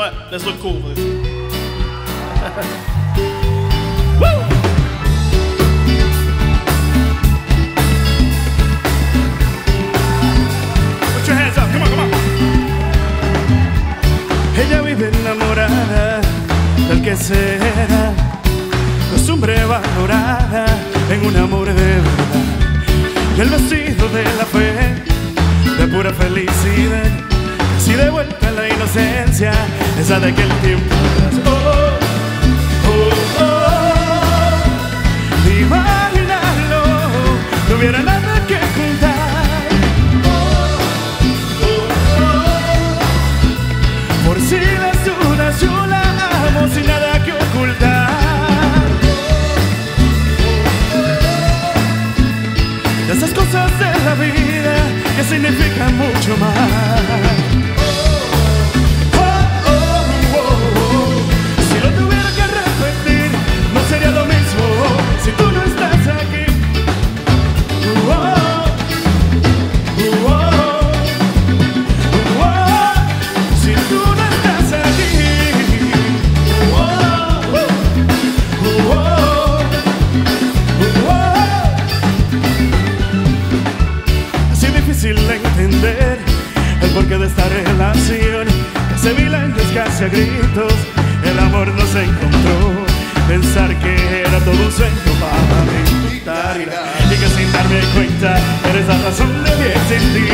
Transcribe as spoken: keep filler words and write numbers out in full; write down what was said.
what? Let's look cool for this. Ella vive enamorada del que será, costumbre valorada en un amor de verdad. Y el vestido de la fe, de pura felicidad, si de vuelta a la inocencia, esa de aquel tiempo. Oh, oh, oh, imaginarlo, no hubiera nada que contar. Si las dudas yo la amo sin nada que ocultar. De esas cosas de la vida que significan mucho más. Oh, oh, oh, oh. Si lo tuviera que repetir, no sería lo mismo si tú no estás aquí. Oh, oh, oh, oh. Si tú no el porqué de esta relación, se vilantes casi a gritos, el amor nos encontró. Pensar que era todo un sueño para mentir, y que sin darme cuenta eres la razón de mi existir.